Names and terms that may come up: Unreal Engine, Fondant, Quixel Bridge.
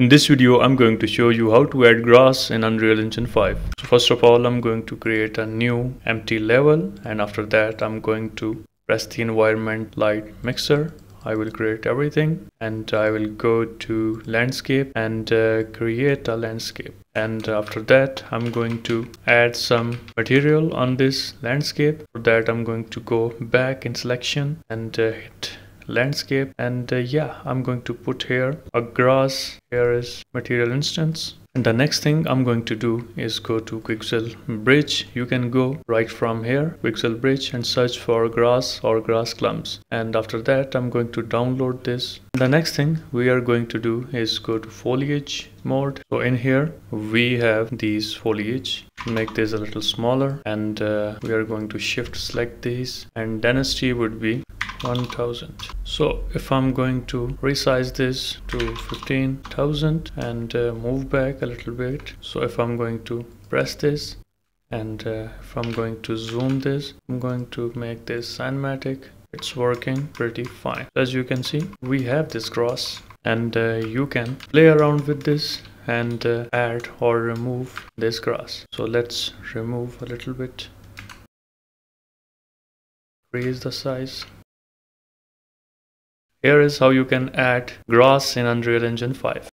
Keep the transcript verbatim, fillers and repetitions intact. In this video, I'm going to show you how to add grass in Unreal Engine five. So first of all, I'm going to create a new empty level, and after that, I'm going to press the environment light mixer. I will create everything, and I will go to landscape and uh, create a landscape. And after that, I'm going to add some material on this landscape. For that, I'm going to go back in selection and uh, hit landscape, and uh, yeah, I'm going to put here a grass. Here is material instance. And the next thing I'm going to do is go to Quixel Bridge. You can go right from here, Quixel Bridge, and search for grass or grass clumps. And after that, I'm going to download this. The next thing we are going to do is go to foliage mode. So in here, we have these foliage. Make this a little smaller, and uh, we are going to shift select these, and density would be one thousand. So if I'm going to resize this to fifteen thousand and uh, move back a little bit. So if I'm going to press this, and uh, if I'm going to zoom this, I'm going to make this cinematic. It's working pretty fine. As you can see, we have this grass, and uh, you can play around with this and uh, add or remove this grass. So let's remove a little bit. Raise the size. Here is how you can add grass in Unreal Engine five.